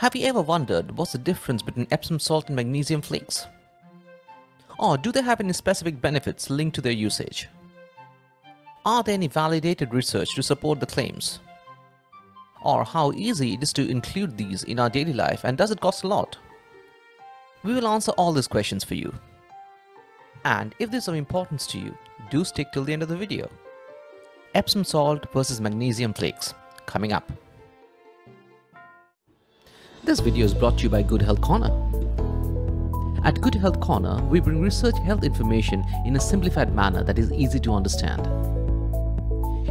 Have you ever wondered what's the difference between Epsom salt and magnesium flakes? Or do they have any specific benefits linked to their usage? Are there any validated research to support the claims? Or how easy it is to include these in our daily life, and does it cost a lot? We will answer all these questions for you. And if this is of importance to you, do stick till the end of the video. Epsom salt versus magnesium flakes, coming up. This video is brought to you by Good Health Corner. At Good Health Corner, we bring research health information in a simplified manner that is easy to understand.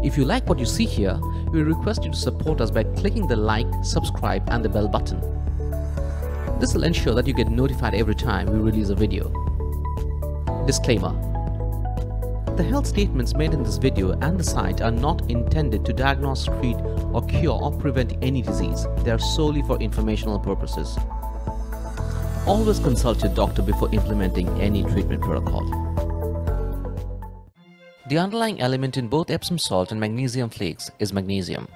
If you like what you see here, we request you to support us by clicking the like, subscribe and the bell button. This will ensure that you get notified every time we release a video. Disclaimer: the health statements made in this video and the site are not intended to diagnose, treat or cure or prevent any disease. They are solely for informational purposes. Always consult your doctor before implementing any treatment protocol. The underlying element in both Epsom salt and magnesium flakes is magnesium.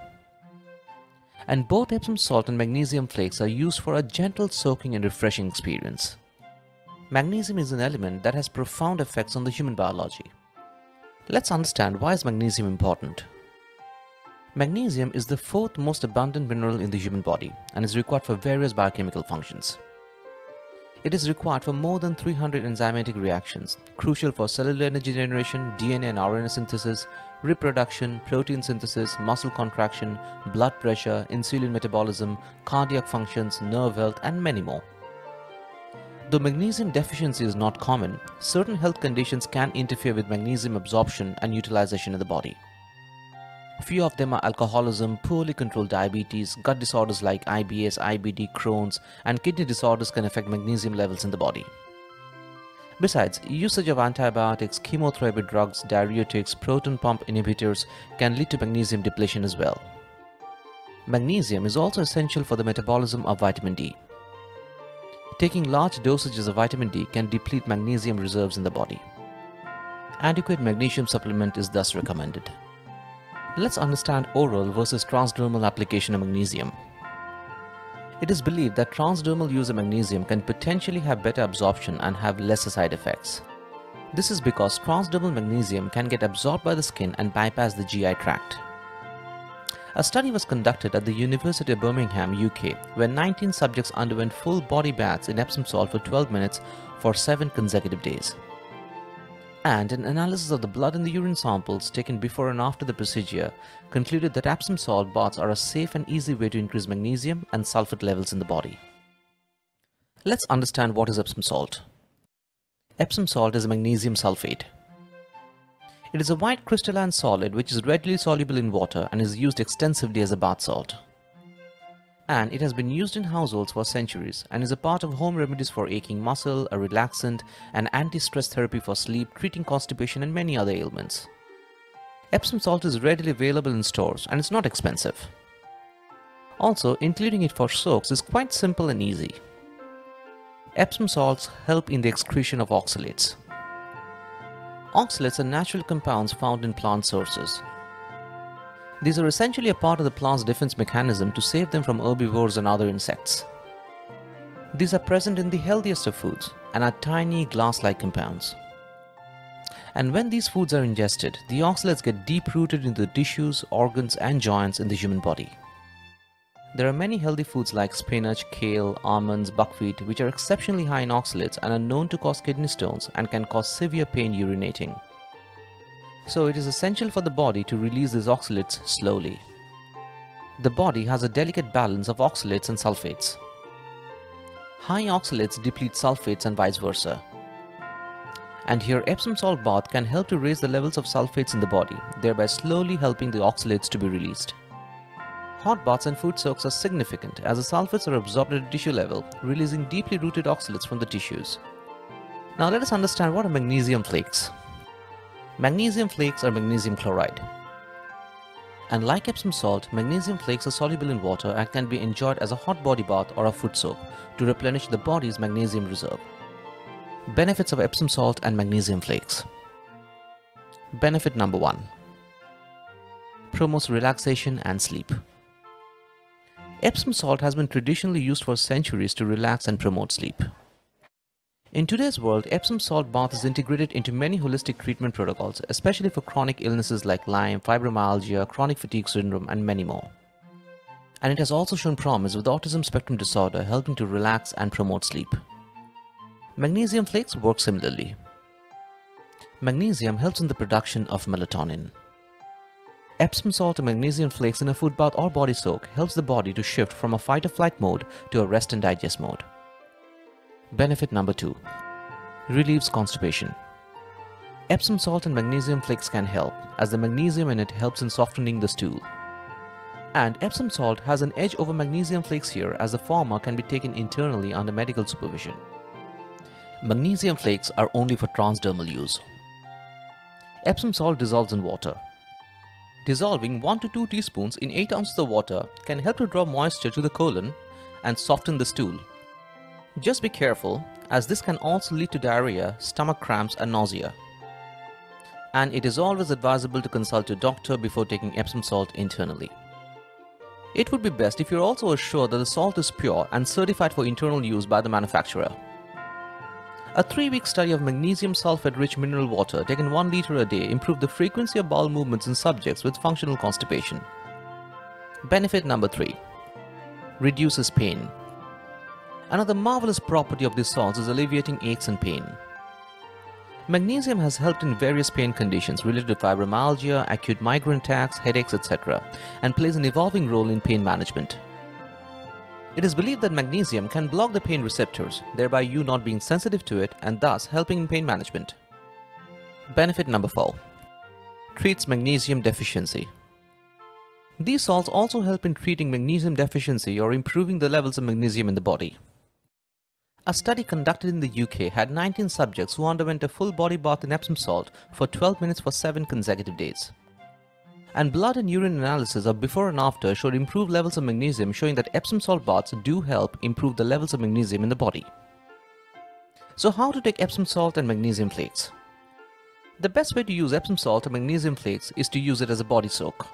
And both Epsom salt and magnesium flakes are used for a gentle soaking and refreshing experience. Magnesium is an element that has profound effects on the human biology. Let's understand why is magnesium important. Magnesium is the fourth most abundant mineral in the human body and is required for various biochemical functions. It is required for more than 300 enzymatic reactions, crucial for cellular energy generation, DNA and RNA synthesis, reproduction, protein synthesis, muscle contraction, blood pressure, insulin metabolism, cardiac functions, nerve health, and many more. Though magnesium deficiency is not common, certain health conditions can interfere with magnesium absorption and utilization in the body. Few of them are alcoholism, poorly controlled diabetes, gut disorders like IBS, IBD, Crohn's, and kidney disorders can affect magnesium levels in the body. Besides, usage of antibiotics, chemotherapy drugs, diuretics, proton pump inhibitors can lead to magnesium depletion as well. Magnesium is also essential for the metabolism of vitamin D. Taking large dosages of vitamin D can deplete magnesium reserves in the body. Adequate magnesium supplement is thus recommended. Let's understand oral versus transdermal application of magnesium. It is believed that transdermal use of magnesium can potentially have better absorption and have lesser side effects. This is because transdermal magnesium can get absorbed by the skin and bypass the GI tract. A study was conducted at the University of Birmingham, UK, where 19 subjects underwent full body baths in Epsom salt for 12 minutes for 7 consecutive days. And an analysis of the blood and the urine samples taken before and after the procedure concluded that Epsom salt baths are a safe and easy way to increase magnesium and sulfate levels in the body. Let's understand what is Epsom salt. Epsom salt is magnesium sulfate. It is a white crystalline solid which is readily soluble in water and is used extensively as a bath salt. And it has been used in households for centuries and is a part of home remedies for aching muscle, a relaxant, an anti-stress therapy for sleep, treating constipation and many other ailments. Epsom salt is readily available in stores and it's not expensive. Also, including it for soaks is quite simple and easy. Epsom salts help in the excretion of oxalates. Oxalates are natural compounds found in plant sources. These are essentially a part of the plant's defense mechanism to save them from herbivores and other insects. These are present in the healthiest of foods and are tiny glass-like compounds. And when these foods are ingested, the oxalates get deep-rooted into the tissues, organs and joints in the human body. There are many healthy foods like spinach, kale, almonds, buckwheat which are exceptionally high in oxalates and are known to cause kidney stones and can cause severe pain urinating. So it is essential for the body to release these oxalates slowly. The body has a delicate balance of oxalates and sulfates. High oxalates deplete sulfates and vice versa. And here Epsom salt bath can help to raise the levels of sulfates in the body, thereby slowly helping the oxalates to be released. Hot baths and food soaks are significant as the sulfates are absorbed at a tissue level, releasing deeply rooted oxalates from the tissues. Now let us understand what are magnesium flakes. Magnesium flakes are magnesium chloride. And like Epsom salt, magnesium flakes are soluble in water and can be enjoyed as a hot body bath or a foot soak to replenish the body's magnesium reserve. Benefits of Epsom salt and magnesium flakes. Benefit number 1. Promotes relaxation and sleep. Epsom salt has been traditionally used for centuries to relax and promote sleep. In today's world, Epsom salt bath is integrated into many holistic treatment protocols, especially for chronic illnesses like Lyme, fibromyalgia, chronic fatigue syndrome, and many more. And it has also shown promise with autism spectrum disorder, helping to relax and promote sleep. Magnesium flakes work similarly. Magnesium helps in the production of melatonin. Epsom salt and magnesium flakes in a food bath or body soak helps the body to shift from a fight-or-flight mode to a rest and digest mode. Benefit number 2. Relieves constipation. Epsom salt and magnesium flakes can help, as the magnesium in it helps in softening the stool. And Epsom salt has an edge over magnesium flakes here, as the former can be taken internally under medical supervision. Magnesium flakes are only for transdermal use. Epsom salt dissolves in water. Dissolving 1 to 2 teaspoons in 8 ounces of water can help to draw moisture to the colon and soften the stool. Just be careful, as this can also lead to diarrhea, stomach cramps, and nausea. And it is always advisable to consult your doctor before taking Epsom salt internally. It would be best if you're also assured that the salt is pure and certified for internal use by the manufacturer. A 3-week study of magnesium sulfate-rich mineral water taken 1 liter a day improved the frequency of bowel movements in subjects with functional constipation. Benefit number 3. Reduces pain. Another marvelous property of these salts is alleviating aches and pain. Magnesium has helped in various pain conditions related to fibromyalgia, acute migraine attacks, headaches, etc., and plays an evolving role in pain management. It is believed that magnesium can block the pain receptors, thereby you not being sensitive to it and thus helping in pain management. Benefit number 4. Treats magnesium deficiency. These salts also help in treating magnesium deficiency or improving the levels of magnesium in the body. A study conducted in the UK had 19 subjects who underwent a full body bath in Epsom salt for 12 minutes for 7 consecutive days. And blood and urine analysis of before and after showed improved levels of magnesium, showing that Epsom salt baths do help improve the levels of magnesium in the body. So how to take Epsom salt and magnesium flakes? The best way to use Epsom salt and magnesium flakes is to use it as a body soak.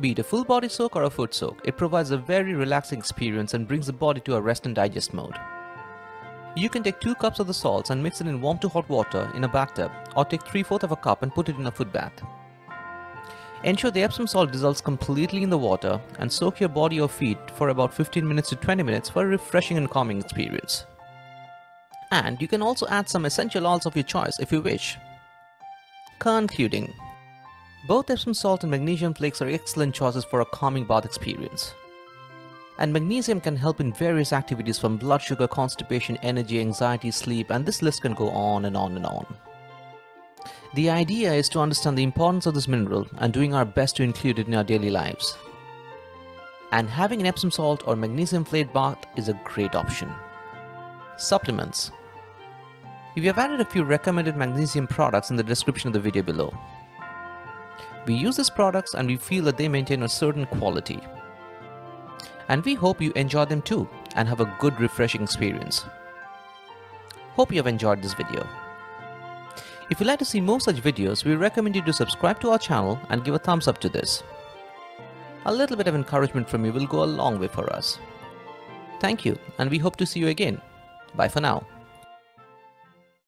Be it a full body soak or a foot soak, it provides a very relaxing experience and brings the body to a rest and digest mode. You can take 2 cups of the salts and mix it in warm to hot water in a bathtub, or take 3/4 of a cup and put it in a foot bath. Ensure the Epsom salt dissolves completely in the water and soak your body or feet for about 15 minutes to 20 minutes for a refreshing and calming experience. And you can also add some essential oils of your choice if you wish. Concluding. Both Epsom salt and magnesium flakes are excellent choices for a calming bath experience. And magnesium can help in various activities from blood sugar, constipation, energy, anxiety, sleep, and this list can go on and on and on. The idea is to understand the importance of this mineral and doing our best to include it in our daily lives. And having an Epsom salt or magnesium flake bath is a great option. Supplements. We have added a few recommended magnesium products in the description of the video below. We use these products and we feel that they maintain a certain quality. And we hope you enjoy them too and have a good refreshing experience. Hope you have enjoyed this video. If you'd like to see more such videos, we recommend you to subscribe to our channel and give a thumbs up to this. A little bit of encouragement from you will go a long way for us. Thank you, and we hope to see you again. Bye for now.